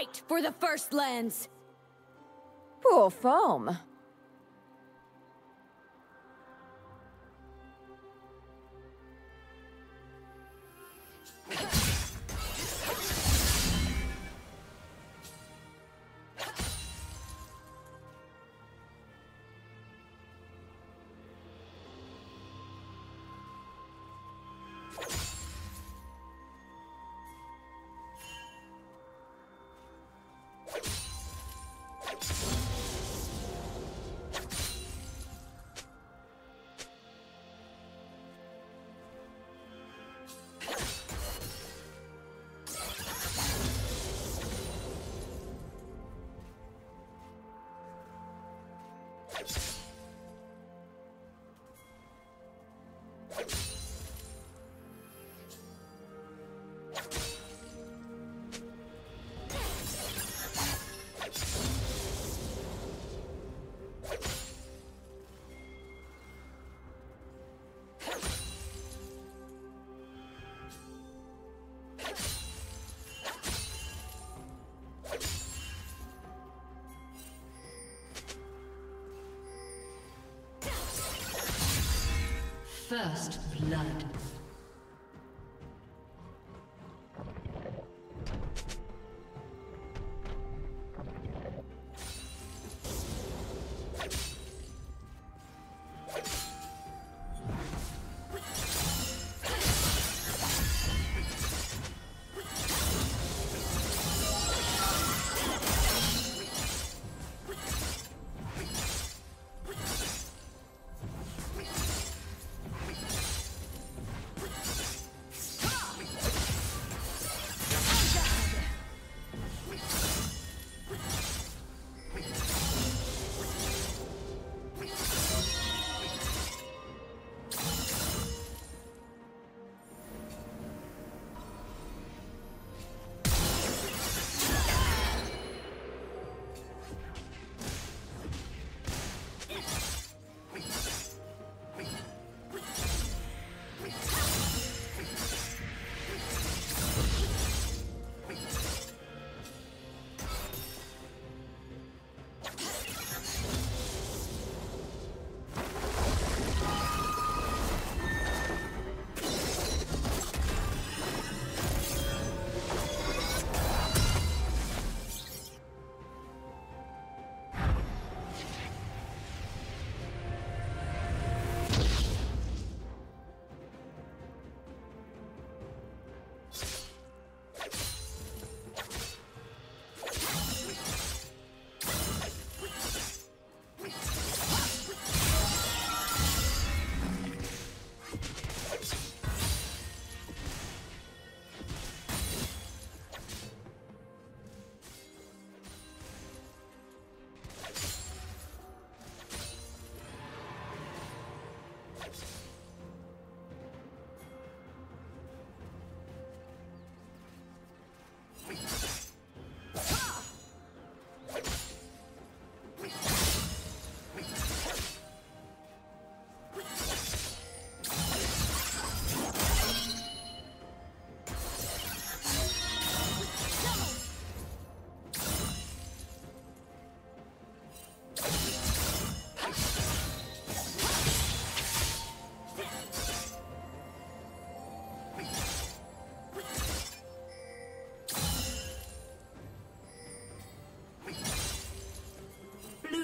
Fight for the first lens! Poor form. First blood.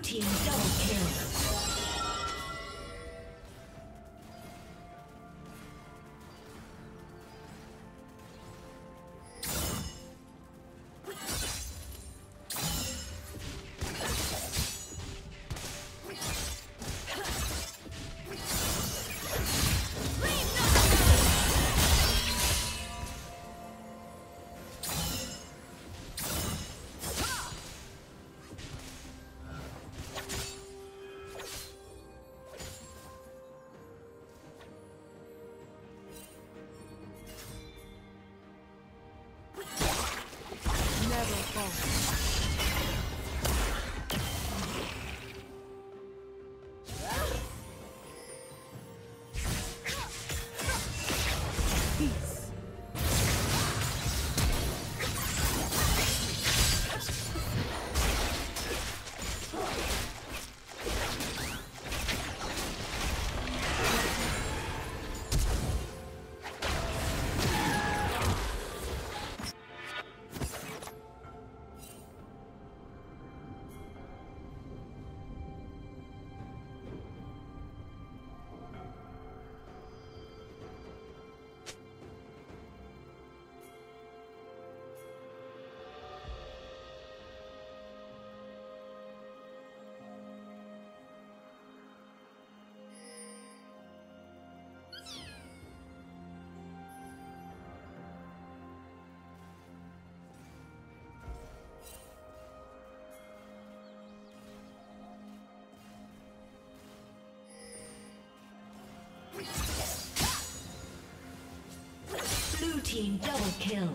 Team double kill. Peace. team double kill.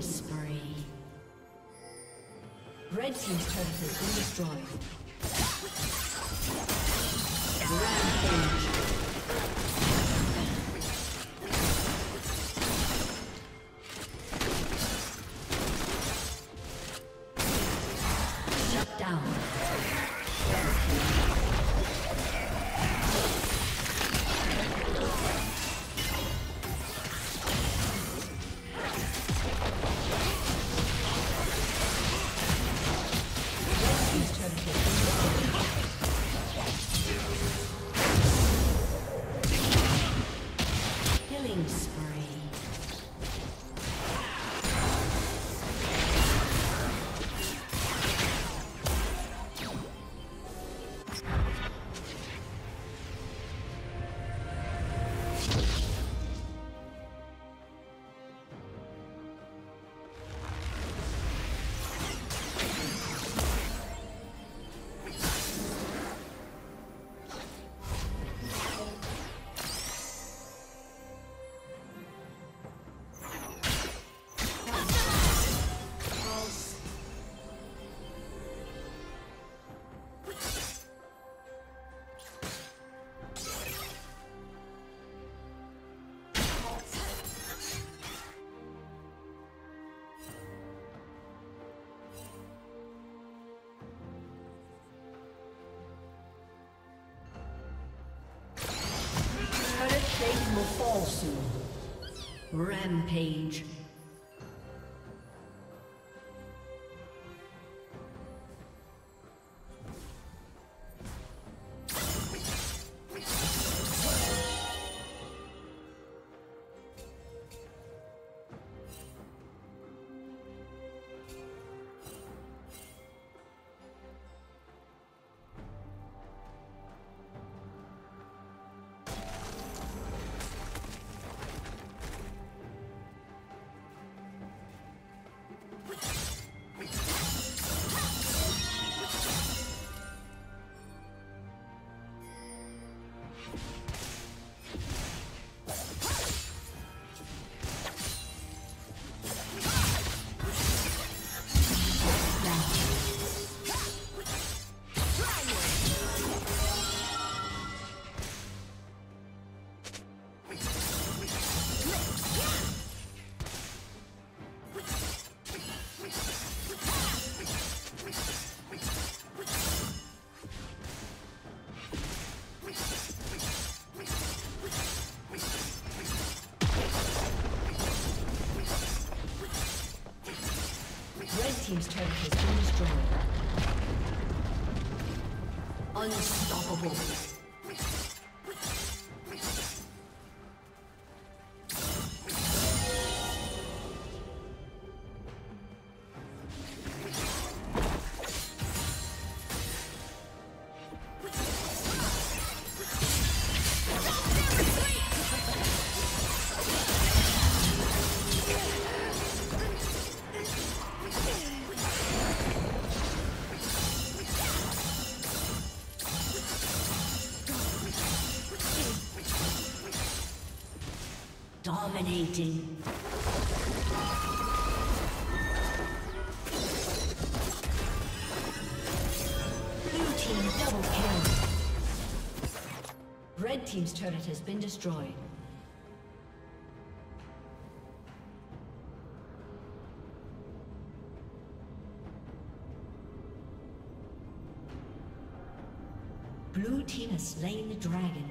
Spree. Red team's turret has been destroyed. Rampage. Spree. Satan will fall soon. Rampage. Team's turret has been destroyed. Unstoppable. Dominating. Blue team double kill. Red team's turret has been destroyed. Blue team has slain the dragon.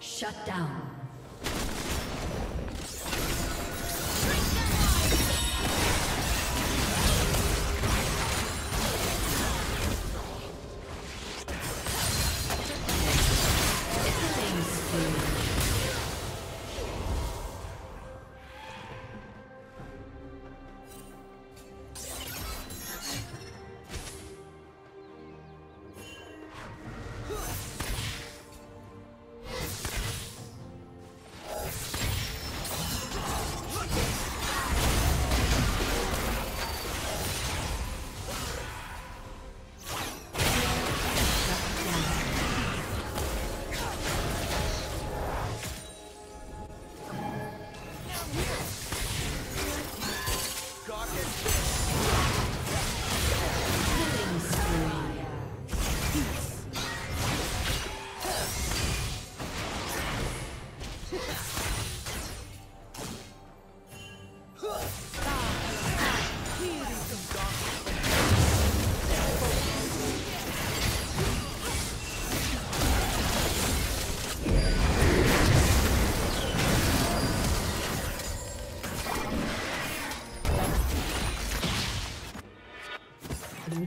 Shut down. Blue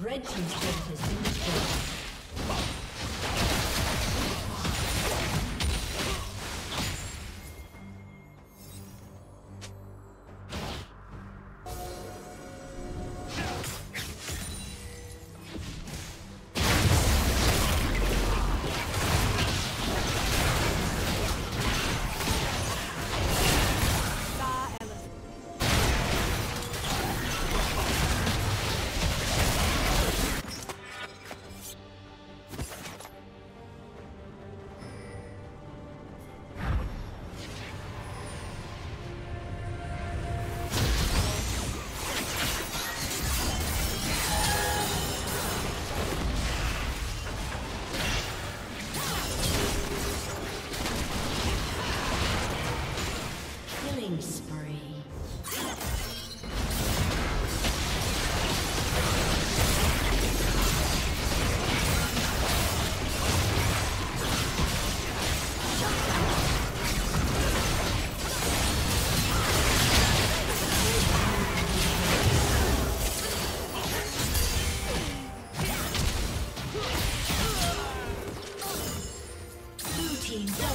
Red team's turret has been team.